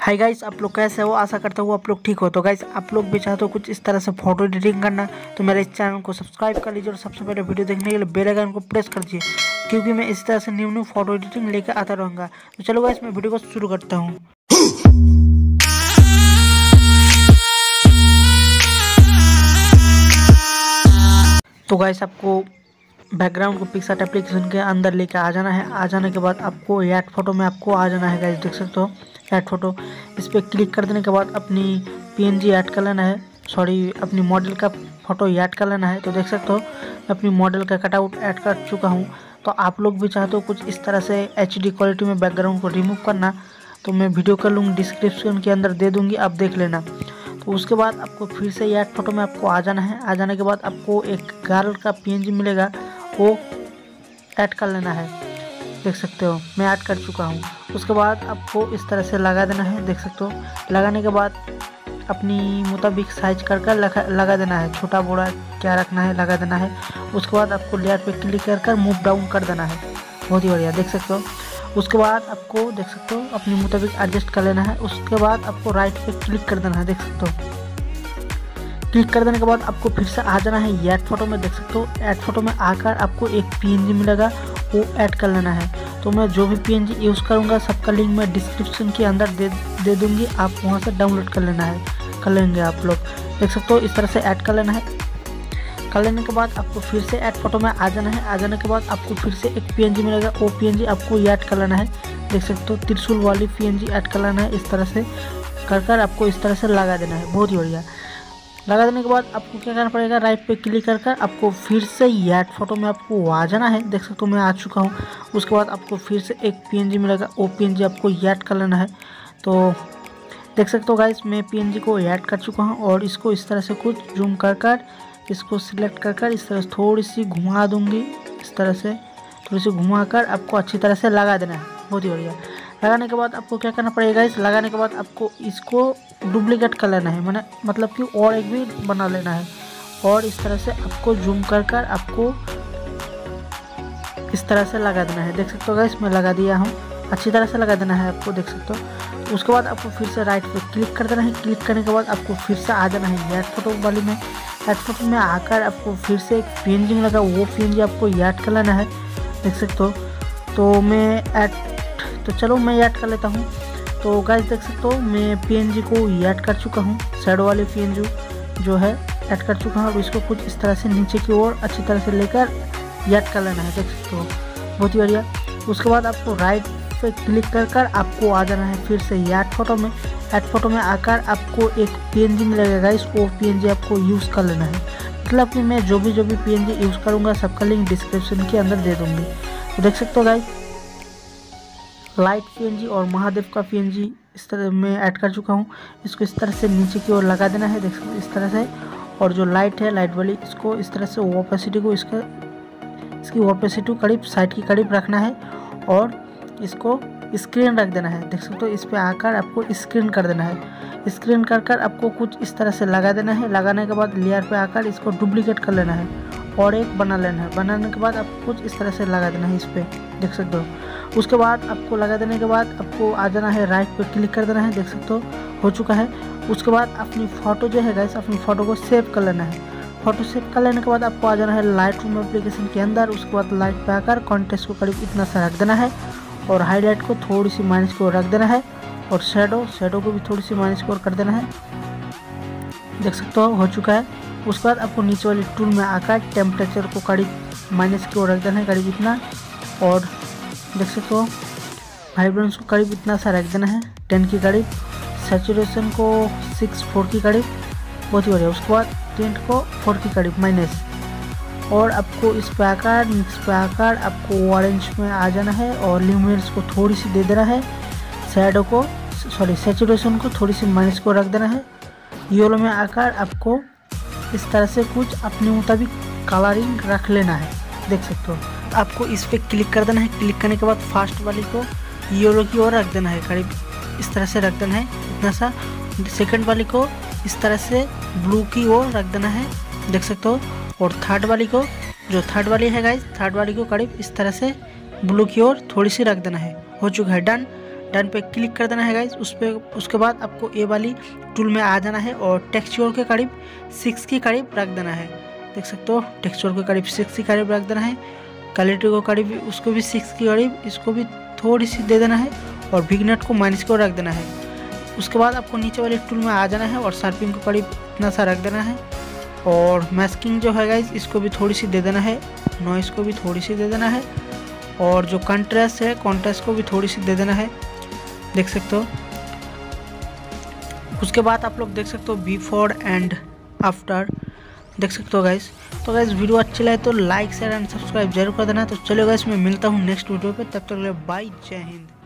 Hi guys, आप लोग कैसे हो? आशा करता हूँ आप लोग ठीक हो। तो गाइस, आप लोग भी चाहते हो कुछ इस तरह से फोटो एडिटिंग करना तो मेरे इस चैनल को सब्सक्राइब कर लीजिए और सबसे पहले वीडियो देखने के लिए बेल आइकन को प्रेस कर दीजिए, क्योंकि मैं इस तरह से न्यू न्यू फोटो एडिटिंग लेकर आता रहूँगा। तो चलो गाइस, मैं वीडियो को शुरू करता हूँ। तो गाइस, आपको बैकग्राउंड को पिक्सार्ट एप्लीकेशन के अंदर लेके आ जाना है। आ जाने के बाद आपको ऐड फोटो में आपको आ जाना है। गाइस देख सकते हो ऐड फोटो, इस पर क्लिक कर देने के बाद अपनी PNG ऐड कर लेना है, सॉरी अपनी मॉडल का फ़ोटो ऐड कर लेना है। तो देख सकते हो अपनी मॉडल का कटआउट ऐड कर चुका हूँ। तो आप लोग भी चाहते हो कुछ इस तरह से HD क्वालिटी में बैकग्राउंड को रिमूव करना तो मैं वीडियो का लिंक डिस्क्रिप्शन के अंदर दे दूँगी, आप देख लेना। तो उसके बाद आपको फिर से ऐड फोटो में आपको आ जाना है। आ जाने के बाद आपको एक गर्ल का PNG मिलेगा, वो ऐड कर लेना है। देख सकते हो मैं ऐड कर चुका हूँ। उसके बाद आपको इस तरह से लगा देना है। देख सकते हो लगाने के बाद अपनी मुताबिक साइज कर कर लगा देना है, छोटा बड़ा क्या रखना है लगा देना है। उसके बाद आपको लेयर पे क्लिक कर कर मूव डाउन कर देना है। बहुत ही बढ़िया, देख सकते हो। उसके बाद आपको देख सकते हो अपने मुताबिक एडजस्ट कर लेना है। उसके बाद आपको राइट पे क्लिक कर देना है। देख सकते हो क्लिक कर देने के बाद आपको फिर से आ जाना है ऐड फोटो में। देख सकते हो ऐड फोटो में आकर आपको एक PNG मिलेगा, वो ऐड कर लेना है। तो मैं जो भी PNG यूज़ करूँगा सबका लिंक मैं डिस्क्रिप्शन के अंदर दे दूँगी, आप वहाँ से डाउनलोड कर लेना है, कर लेंगे आप लोग। देख सकते हो इस तरह से ऐड कर लेना है। कर लेने के बाद आपको फिर से ऐड फोटो में आ जाना है। आ जाने के बाद आपको फिर से एक PNG मिलेगा, वो PNG आपको ऐड कर लेना है। देख सकते हो त्रिशूल वाली PNG ऐड कर लेना है। इस तरह से कर कर आपको इस तरह से लगा देना है। बहुत ही बढ़िया। लगा देने के बाद आपको क्या करना पड़ेगा, राइट पे क्लिक कर कर आपको फिर से ऐड फोटो में आपको आ जाना है। देख सकते हो मैं आ चुका हूँ। उसके बाद आपको फिर से एक PNG मिलेगा, वो PNG आपको ऐड कर लेना है। तो देख सकते हो गाइस, मैं PNG को ऐड कर चुका हूँ और इसको इस तरह से कुछ जूम कर कर इसको सिलेक्ट कर कर इस तरह से थोड़ी सी घुमा दूँगी। इस तरह से थोड़ी सी घुमा कर आपको अच्छी तरह से लगा देना है। बहुत ही बढ़िया। लगाने के बाद आपको क्या करना पड़ेगा, इस लगाने के बाद आपको इसको डुप्लीकेट कर लेना है, मैंने मतलब कि और एक भी बना लेना है। और इस तरह से आपको जूम कर कर आपको इस तरह से लगा देना है। देख सकते हो गाइस, मैं लगा दिया हूँ, अच्छी तरह से लगा देना है आपको। देख सकते हो उसके बाद आपको फिर से राइट पे क्लिक कर देना है। क्लिक करने के बाद आपको फिर से आ जाना है ऐड फोटो वाली में। ऐड फोटो में आकर आपको फिर से एक PNG मिलेगा, वो PNG आपको ऐड कर लेना है। देख सकते हो तो मैं चलो मैं ऐड कर लेता हूँ। तो गाइस देख सकते हो मैं PNG को ऐड कर चुका हूँ, शैडो वाली PNG जो है ऐड कर चुका हूँ। और इसको कुछ इस तरह से नीचे की ओर अच्छी तरह से लेकर ऐड कर लेना है। देख सकते हो बहुत ही बढ़िया। उसके बाद आपको राइट पे क्लिक कर कर आपको आ जाना है फिर से ऐड फोटो में। ऐड फोटो में आकर आपको एक PNG मिलेगा गाइस, वो PNG आपको यूज़ कर लेना है। मतलब कि मैं जो भी PNG यूज़ करूँगा सबका लिंक डिस्क्रिप्शन के अंदर दे दूँगी। तो देख सकते हो गाइस, लाइट PNG और महादेव का PNG इस तरह मैं ऐड कर चुका हूँ। इसको इस तरह से नीचे की ओर लगा देना है। देख सकते हो इस तरह से। और जो लाइट है लाइट वाली, इसको इस तरह से ओपेसिटी को इसकी ओपेसिटी करीब साइड के करीब रखना है और इसको स्क्रीन रख देना है। देख सकते हो इस पर आकर आपको स्क्रीन कर देना है। स्क्रीन कर कर आपको कुछ इस तरह से लगा देना है। लगाने के बाद लेयर पर आकर इसको डुप्लीकेट कर लेना है और एक बना लेना है। बनाने के बाद आपको कुछ इस तरह से लगा देना है इस पर। देख सकते हो उसके बाद आपको लगा देने के बाद आपको आ जाना है राइट पे क्लिक कर देना है। देख सकते हो चुका है। उसके बाद अपनी फ़ोटो जो है गाइस, अपनी फ़ोटो को सेव कर लेना है। फ़ोटो सेव कर लेने के बाद आपको आ जाना है लाइट रूम एप्लीकेशन के अंदर। उसके बाद लाइट पे आकर कॉन्टेस्ट को करीब इतना सा रख देना है और हाईलाइट को थोड़ी सी माइनस को रख देना है और शेडो को भी थोड़ी सी माइनस को कर देना है। देख सकते हो चुका है। उसके बाद आपको नीचे वाले टूल में आकर टेम्परेचर को करीब माइनस की ओर रख देना है, करीब इतना। और देख सकते हो वाइब्रेंस को करीब इतना सा रख देना है 10 के करीब। सैचुरेशन को 6.4 के करीब। बहुत ही बढ़िया। उसके बाद टेंट को 4 के करीब माइनस। और आपको इस पे आकर मिक्स पे आकर आपको ऑरेंज में आ जाना है और ल्यूमिनेंस को थोड़ी सी दे देना है। शैडो को सॉरी सैचुरेशन को थोड़ी सी माइनस को रख देना है। येलो में आकर आपको इस तरह से कुछ अपने मुताबिक कलरिंग रख लेना है। देख सकते हो आपको इस पर क्लिक कर देना है। क्लिक करने के बाद फास्ट वाली को येलो की ओर रख देना है, करीब इस तरह से रख देना है इतना सा। सेकंड वाली को इस तरह से ब्लू की ओर रख देना है। देख सकते हो। और थर्ड वाली को जो थर्ड वाली है गाइस, थर्ड वाली को करीब इस तरह से ब्लू की ओर थोड़ी सी रख देना है। हो चुका है, डन। डन पे क्लिक कर देना है गाइज। उस पर उसके बाद आपको ये वाली टूल में आ जाना है और टेक्सचर के करीब 6 के करीब रख देना है। देख सकते हो टेक्सचर के करीब 6 के करीब रख देना है। क्वालिटी को करीब उसको भी 6 के करीब, इसको भी थोड़ी सी दे देना है और विग्नेट को माइनस को रख देना है। उसके बाद आपको नीचे वाले टूल में आ जाना है और शार्पिंग को करीब इतना सा रख देना है और मास्किंग जो है गाइज इसको भी थोड़ी सी दे देना है, नॉइस को भी थोड़ी सी दे देना है और जो कंट्रास्ट है कंट्रास्ट को भी थोड़ी सी दे देना है, देख सकते हो। उसके बाद आप लोग देख सकते हो बिफोर एंड आफ्टर, देख सकते हो गाइस। तो गाइस वीडियो अच्छी लगे तो लाइक शेयर एंड सब्सक्राइब जरूर कर देना। तो चलो गाइस मैं मिलता हूँ नेक्स्ट वीडियो पे, तब तक के लिए बाय, जय हिंद।